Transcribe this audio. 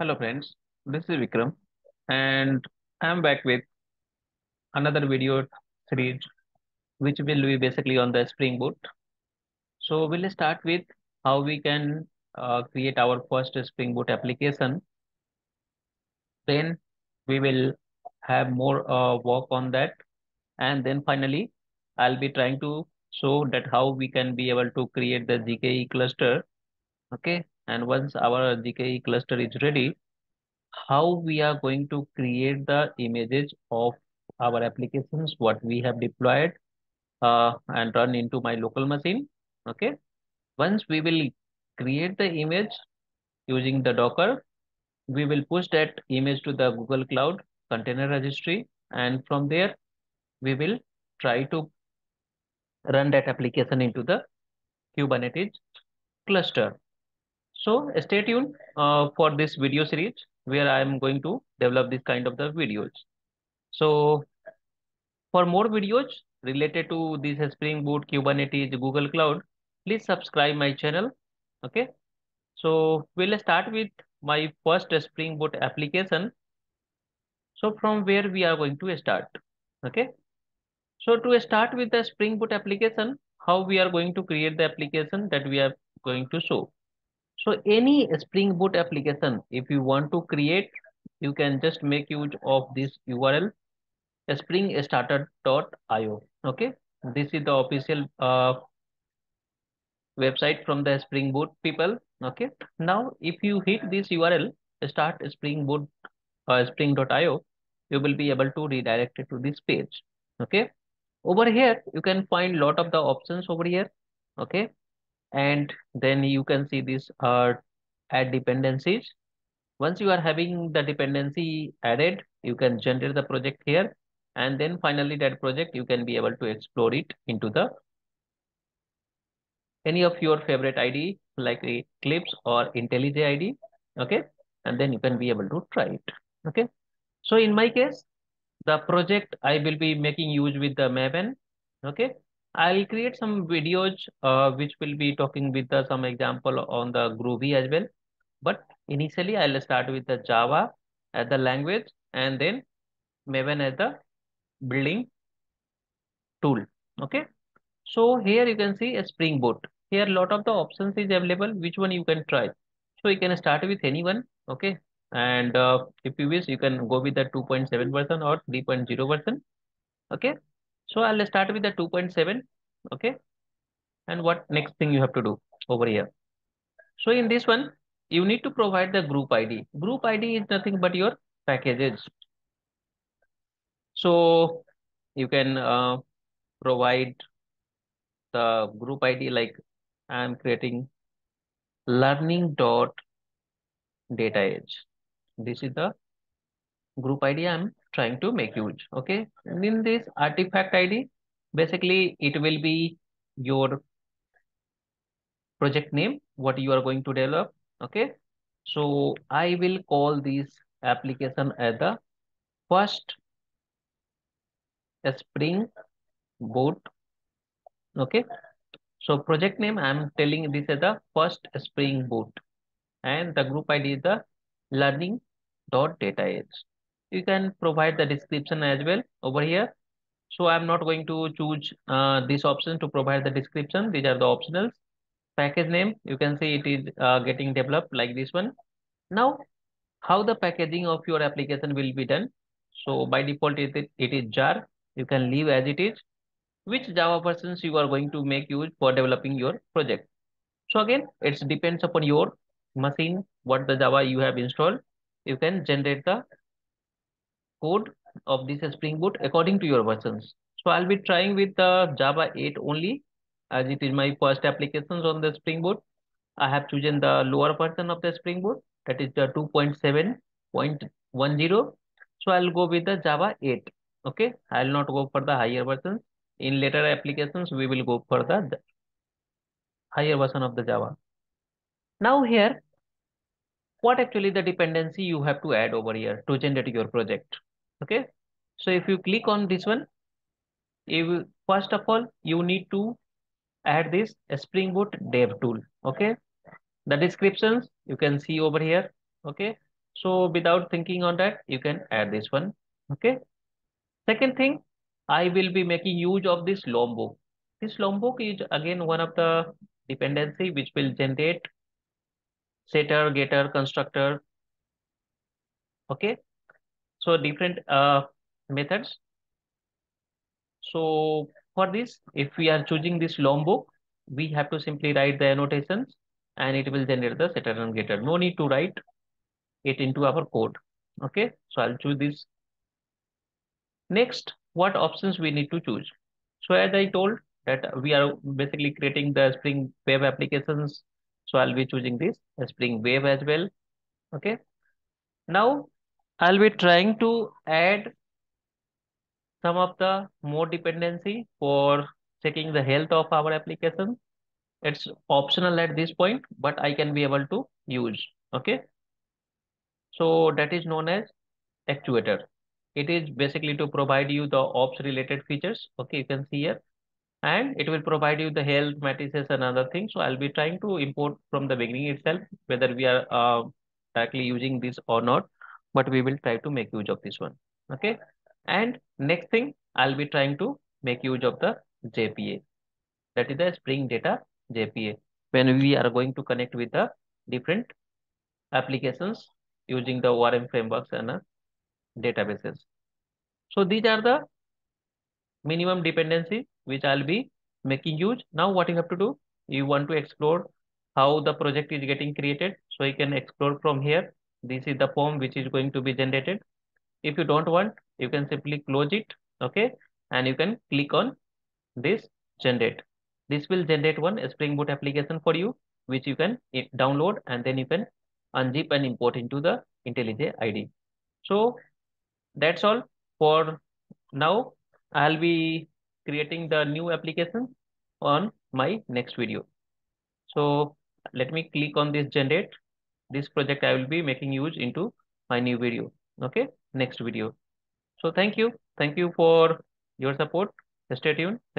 Hello friends, this is Vikram and I'm back with another video series which will be basically on the Spring Boot. So we'll start with how we can create our first Spring Boot application. Then we will have more work on that. And then finally, I'll be trying to show that how we can be able to create the GKE cluster. Okay. And once our GKE cluster is ready, how we are going to create the images of our applications, what we have deployed and run into my local machine. Okay. Once we will create the image using the Docker, we will push that image to the Google Cloud Container Registry. And from there, we will try to run that application into the Kubernetes cluster. So stay tuned for this video series where I am going to develop this kind of the videos. So for more videos related to this Spring Boot, Kubernetes, Google Cloud, please subscribe my channel. Okay. So we'll start with my first Spring Boot application. So from where we are going to start. Okay. So to start with the Spring Boot application, how we are going to create the application that we are going to show. So any Spring Boot application, if you want to create, you can just make use of this URL, springstarter.io. Okay. This is the official website from the Spring Boot people. Okay. Now, if you hit this URL, start Spring Boot, spring.io, you will be able to redirect it to this page. Okay. Over here, you can find a lot of the options over here. Okay. And then you can see this add dependencies. Once you are having the dependency added, you can generate the project here. And then finally that project, you can be able to explore it into the any of your favorite IDE like Eclipse or IntelliJ IDEA. Okay. And then you can be able to try it. Okay. So in my case, the project I will be making use with the Maven. Okay. I'll create some videos which will be talking with some example on the Groovy as well. But initially, I'll start with the Java as the language and then Maven as the building tool. Okay. So here you can see a Spring Boot. Here a lot of the options is available, which one you can try. So you can start with anyone. Okay. And if you wish, you can go with the 2.7 version or 3.0 version. Okay. So I'll start with the 2.7, okay? And what next thing you have to do over here. So in this one, you need to provide the group ID. Group ID is nothing but your packages. So you can provide the group ID like I'm creating learning.dataage. This is the group ID I'm trying to make use. Okay. And in this artifact ID, basically it will be your project name, what you are going to develop. Okay. So I will call this application as the first Spring Boot. Okay. So project name, I'm telling this as the first Spring Boot and the group ID is the learning.dataage. You can provide the description as well over here. So I'm not going to choose this option to provide the description. These are the optionals. Package name, you can see it is getting developed like this one. Now, how the packaging of your application will be done. So by default, it is jar. You can leave as it is. Which Java versions you are going to make use for developing your project. So again, it depends upon your machine, what the Java you have installed. You can generate the code of this Spring Boot according to your versions. So I'll be trying with the Java 8 only as it is my first applications on the Spring Boot. I have chosen the lower version of the Spring Boot, that is the 2.7.10. So I'll go with the Java 8. Okay. I'll not go for the higher versions. In later applications, we will go for the higher version of the Java. Now here, what actually the dependency you have to add over here to generate your project. Okay. So if you click on this one, first of all, you need to add this Spring Boot dev tool. Okay. The descriptions you can see over here. Okay. So without thinking on that, you can add this one. Okay. Second thing, I will be making use of this Lombok. This Lombok is again one of the dependency which will generate setter, getter, constructor. Okay. So different methods. So for this, if we are choosing this Lombok, we have to simply write the annotations and it will generate the setter and getter. No need to write it into our code. Okay. So I'll choose this. Next, what options we need to choose. So as I told that we are basically creating the Spring Web applications. So I'll be choosing this Spring Web as well. Okay. Now I'll be trying to add some of the more dependency for checking the health of our application. It's optional at this point, but I can be able to use. Okay. So that is known as actuator. It is basically to provide you the ops related features. Okay. You can see here, and it will provide you the health matrices and other things. So I'll be trying to import from the beginning itself, whether we are directly using this or not, but we will try to make use of this one. Okay. And next thing, I'll be trying to make use of the JPA, that is the Spring Data JPA, when we are going to connect with the different applications using the ORM frameworks and databases. So these are the minimum dependency which I'll be making use. Now what you have to do, you want to explore how the project is getting created. So you can explore from here. This is the form which is going to be generated. If you don't want, you can simply close it. Okay. And you can click on this generate. This will generate one Spring Boot application for you, which you can download and then you can unzip and import into the IntelliJ IDEA. So that's all for now. I'll be creating the new application on my next video. So let me click on this generate. This project I will be making use into my new video. Okay. Next video. So thank you. Thank you for your support. Stay tuned. Thank you.